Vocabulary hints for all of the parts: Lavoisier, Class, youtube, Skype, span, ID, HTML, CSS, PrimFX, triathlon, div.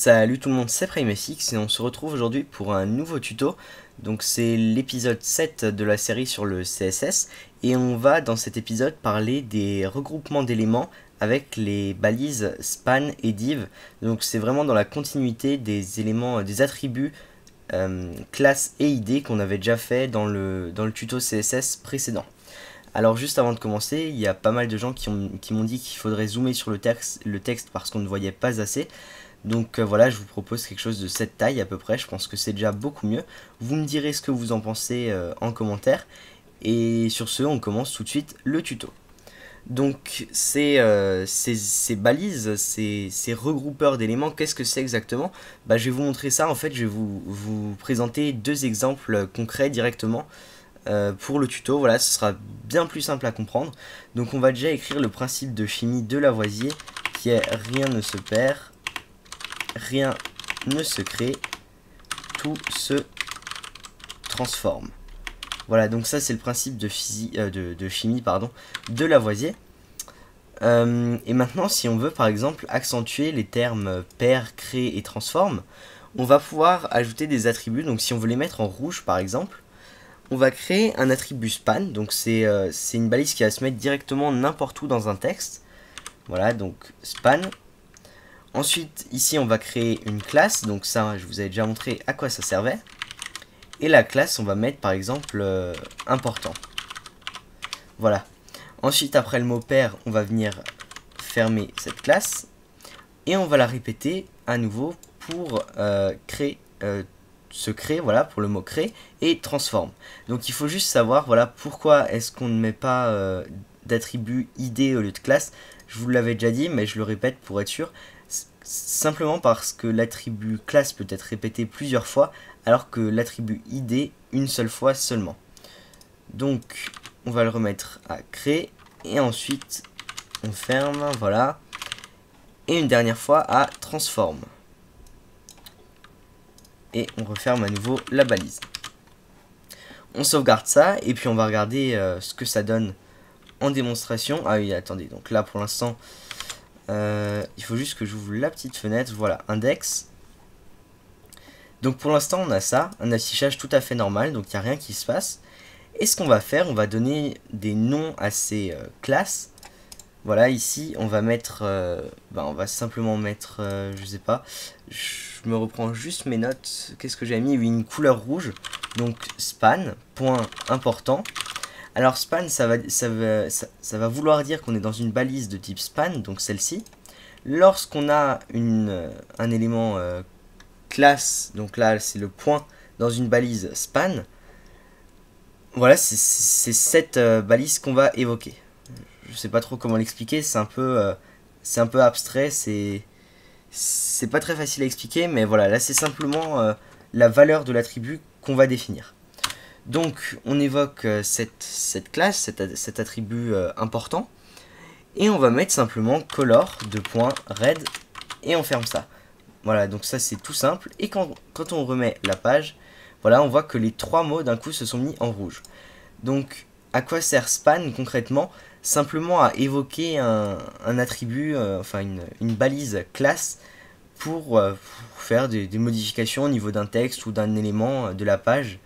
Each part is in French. Salut tout le monde, c'est PrimFX et on se retrouve aujourd'hui pour un nouveau tuto. Donc c'est l'épisode 7 de la série sur le CSS et on va dans cet épisode parler des regroupements d'éléments avec les balises span et div. Donc c'est vraiment dans la continuité des éléments, des attributs classe et id qu'on avait déjà fait dans le tuto CSS précédent. Alors juste avant de commencer, il y a pas mal de gens qui m'ont dit qu'il faudrait zoomer sur le texte parce qu'on ne voyait pas assez. Donc voilà, je vous propose quelque chose de cette taille à peu près, je pense que c'est déjà beaucoup mieux. Vous me direz ce que vous en pensez en commentaire. Et sur ce, on commence tout de suite le tuto. Donc ces balises, ces regroupeurs d'éléments, qu'est-ce que c'est exactement? Je vais vous montrer ça, en fait je vais vous présenter deux exemples concrets directement. Pour le tuto, voilà, ce sera bien plus simple à comprendre. Donc on va déjà écrire le principe de chimie de Lavoisier qui est rien ne se perd, rien ne se crée, tout se transforme. Voilà, donc ça c'est le principe de chimie de Lavoisier. Et maintenant si on veut par exemple accentuer les termes perd, crée et transforme, on va pouvoir ajouter des attributs. Donc si on veut les mettre en rouge par exemple, on va créer un attribut span, donc c'est une balise qui va se mettre directement n'importe où dans un texte. Voilà, donc span. Ensuite, ici, on va créer une classe, donc ça, je vous avais déjà montré à quoi ça servait. Et la classe, on va mettre, par exemple, important. Voilà. Ensuite, après le mot pair, on va venir fermer cette classe. Et on va la répéter à nouveau pour créer... se crée, voilà, pour le mot crée, et transforme. Donc il faut juste savoir, voilà, pourquoi est-ce qu'on ne met pas d'attribut id au lieu de classe. Je vous l'avais déjà dit, mais je le répète pour être sûr. Simplement parce que l'attribut classe peut être répété plusieurs fois, alors que l'attribut id, une seule fois seulement. Donc, on va le remettre à créer, et ensuite, on ferme, voilà, et une dernière fois à transforme. Et on referme à nouveau la balise. On sauvegarde ça et puis on va regarder ce que ça donne en démonstration. Ah oui, attendez, donc là pour l'instant, il faut juste que j'ouvre la petite fenêtre. Voilà, index. Donc pour l'instant, on a ça, un affichage tout à fait normal, donc il n'y a rien qui se passe. Et ce qu'on va faire, on va donner des noms à ces classes. Voilà, ici on va mettre, on va simplement mettre, je sais pas, je me reprends juste mes notes, qu'est-ce que j'ai mis? Oui, une couleur rouge, donc span, point important. Alors span, ça va vouloir dire qu'on est dans une balise de type span, donc celle-ci. Lorsqu'on a un élément classe, donc là c'est le point, dans une balise span, voilà, c'est cette balise qu'on va évoquer. Je sais pas trop comment l'expliquer, c'est un peu abstrait, c'est pas très facile à expliquer, mais voilà, là c'est simplement la valeur de l'attribut qu'on va définir. Donc on évoque cette classe, cet attribut important, et on va mettre simplement color de point red, et on ferme ça. Voilà, donc ça c'est tout simple, et quand on remet la page, voilà, on voit que les trois mots d'un coup se sont mis en rouge. Donc à quoi sert span concrètement? Simplement à évoquer un attribut, enfin une balise classe pour faire des modifications au niveau d'un texte ou d'un élément de la page,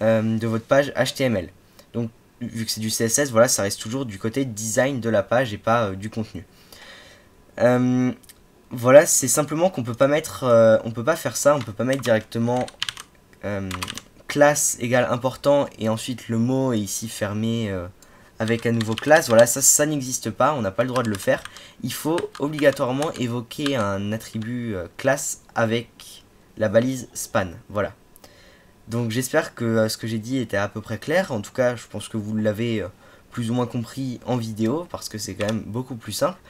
de votre page HTML. Donc vu que c'est du CSS, voilà, ça reste toujours du côté design de la page et pas du contenu. Voilà, c'est simplement qu'on peut pas mettre, on peut pas faire ça, on peut pas mettre directement classe égale important et ensuite le mot est ici fermé avec un nouveau classe. Voilà, ça n'existe pas, on n'a pas le droit de le faire. Il faut obligatoirement évoquer un attribut classe avec la balise span. Voilà, donc j'espère que ce que j'ai dit était à peu près clair. En tout cas je pense que vous l'avez plus ou moins compris en vidéo parce que c'est quand même beaucoup plus simple.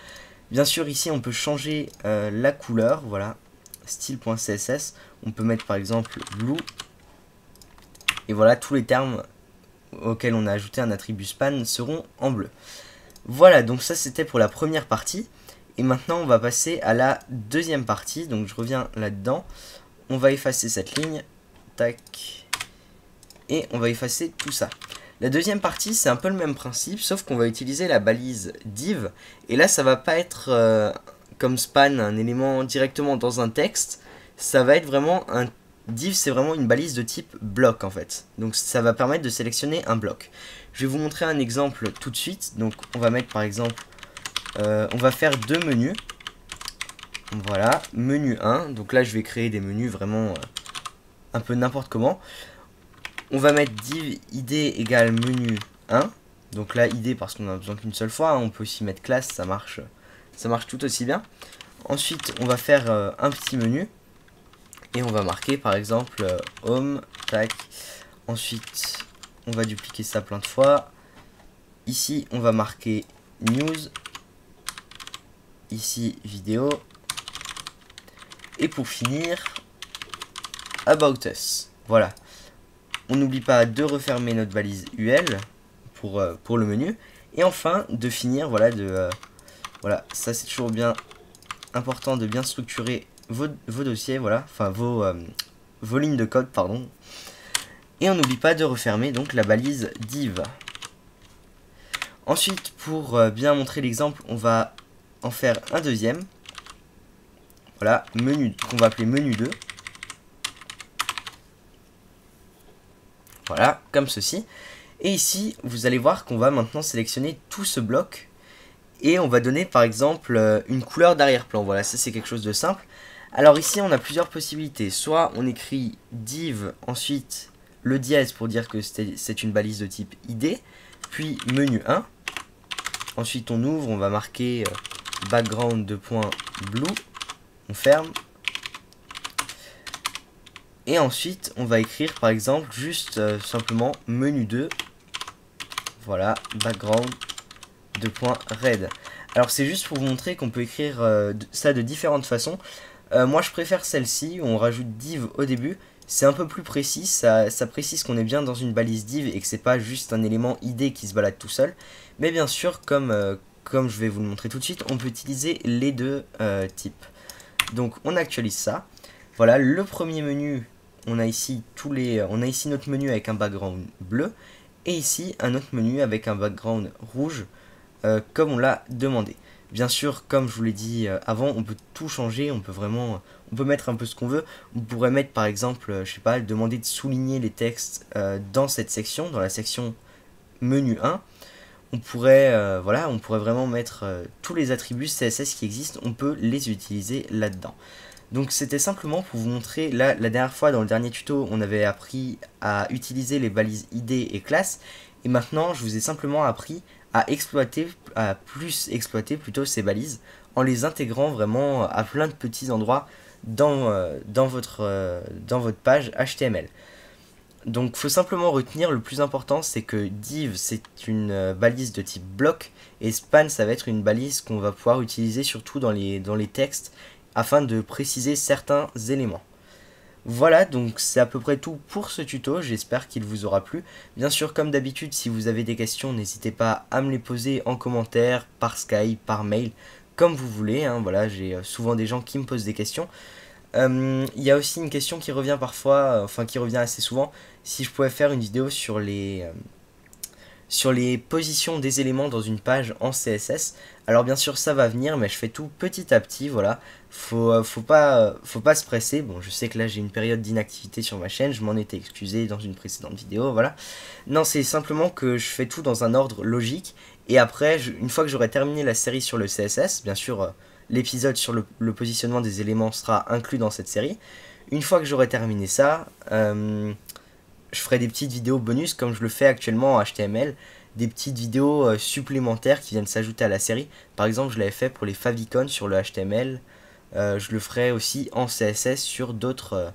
Bien sûr ici on peut changer la couleur, voilà, style.css, on peut mettre par exemple blue. Et voilà, tous les termes auxquels on a ajouté un attribut span seront en bleu. Voilà, donc ça c'était pour la première partie. Et maintenant on va passer à la deuxième partie. Donc je reviens là-dedans. On va effacer cette ligne. Tac. Et on va effacer tout ça. La deuxième partie c'est un peu le même principe, sauf qu'on va utiliser la balise div. Et là ça va pas être comme span un élément directement dans un texte, ça va être vraiment un div, c'est vraiment une balise de type bloc en fait. Donc ça va permettre de sélectionner un bloc. Je vais vous montrer un exemple tout de suite. Donc on va mettre par exemple, on va faire deux menus. Voilà, menu 1. Donc là je vais créer des menus vraiment un peu n'importe comment. On va mettre div id égale menu 1. Donc là id parce qu'on en a besoin qu'une seule fois. On peut aussi mettre classe, ça marche tout aussi bien. Ensuite on va faire un petit menu. Et on va marquer par exemple home, tac. Ensuite on va dupliquer ça plein de fois. Ici on va marquer news. Ici vidéo. Et pour finir, about us. Voilà. On n'oublie pas de refermer notre balise UL pour le menu. Et enfin de finir, voilà, voilà, ça c'est toujours bien important de bien structurer vos dossiers, voilà, enfin vos lignes de code, pardon. Et on n'oublie pas de refermer donc la balise div. Ensuite, pour bien montrer l'exemple, on va en faire un deuxième. Voilà, menu qu'on va appeler menu 2. Voilà, comme ceci. Et ici, vous allez voir qu'on va maintenant sélectionner tout ce bloc et on va donner par exemple une couleur d'arrière-plan. Voilà, ça c'est quelque chose de simple. Alors ici on a plusieurs possibilités, soit on écrit div, ensuite le dièse pour dire que c'est une balise de type id, puis menu 1, ensuite on ouvre, on va marquer background de point blue, on ferme, et ensuite on va écrire par exemple juste simplement menu 2, voilà, background de point red. Alors c'est juste pour vous montrer qu'on peut écrire ça de différentes façons. Moi je préfère celle-ci où on rajoute div au début, c'est un peu plus précis, ça précise qu'on est bien dans une balise div et que c'est pas juste un élément id qui se balade tout seul. Mais bien sûr, comme je vais vous le montrer tout de suite, on peut utiliser les deux types. Donc on actualise ça. Voilà, le premier menu, on a ici on a ici notre menu avec un background bleu et ici un autre menu avec un background rouge comme on l'a demandé. Bien sûr, comme je vous l'ai dit avant, on peut tout changer, on peut mettre un peu ce qu'on veut. On pourrait mettre par exemple, je sais pas, demander de souligner les textes dans cette section, dans la section menu 1. On pourrait, voilà, on pourrait vraiment mettre tous les attributs CSS qui existent, on peut les utiliser là-dedans. Donc c'était simplement pour vous montrer, là, la dernière fois dans le dernier tuto, on avait appris à utiliser les balises ID et classe. Et maintenant, je vous ai simplement appris à plus exploiter ces balises en les intégrant vraiment à plein de petits endroits dans votre page HTML. Donc faut simplement retenir, le plus important c'est que div c'est une balise de type bloc et span ça va être une balise qu'on va pouvoir utiliser surtout dans les textes afin de préciser certains éléments. Voilà, donc c'est à peu près tout pour ce tuto, j'espère qu'il vous aura plu. Bien sûr, comme d'habitude, si vous avez des questions, n'hésitez pas à me les poser en commentaire, par Skype, par mail, comme vous voulez. Hein, voilà, j'ai souvent des gens qui me posent des questions. Il y a aussi une question qui revient parfois, enfin qui revient assez souvent, si je pouvais faire une vidéo sur les positions des éléments dans une page en CSS. Alors bien sûr ça va venir, mais je fais tout petit à petit, voilà. Faut pas se presser. Bon, je sais que là j'ai une période d'inactivité sur ma chaîne, je m'en étais excusé dans une précédente vidéo, voilà. Non, c'est simplement que je fais tout dans un ordre logique, et après, une fois que j'aurai terminé la série sur le CSS, bien sûr l'épisode sur le positionnement des éléments sera inclus dans cette série. Une fois que j'aurai terminé ça, je ferai des petites vidéos bonus comme je le fais actuellement en HTML, des petites vidéos supplémentaires qui viennent s'ajouter à la série. Par exemple, je l'avais fait pour les favicons sur le HTML, je le ferai aussi en CSS sur d'autres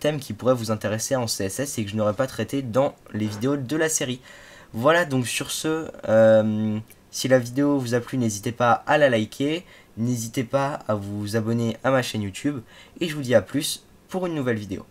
thèmes qui pourraient vous intéresser en CSS et que je n'aurais pas traité dans les vidéos de la série. Voilà, donc sur ce, si la vidéo vous a plu, n'hésitez pas à la liker, n'hésitez pas à vous abonner à ma chaîne YouTube et je vous dis à plus pour une nouvelle vidéo.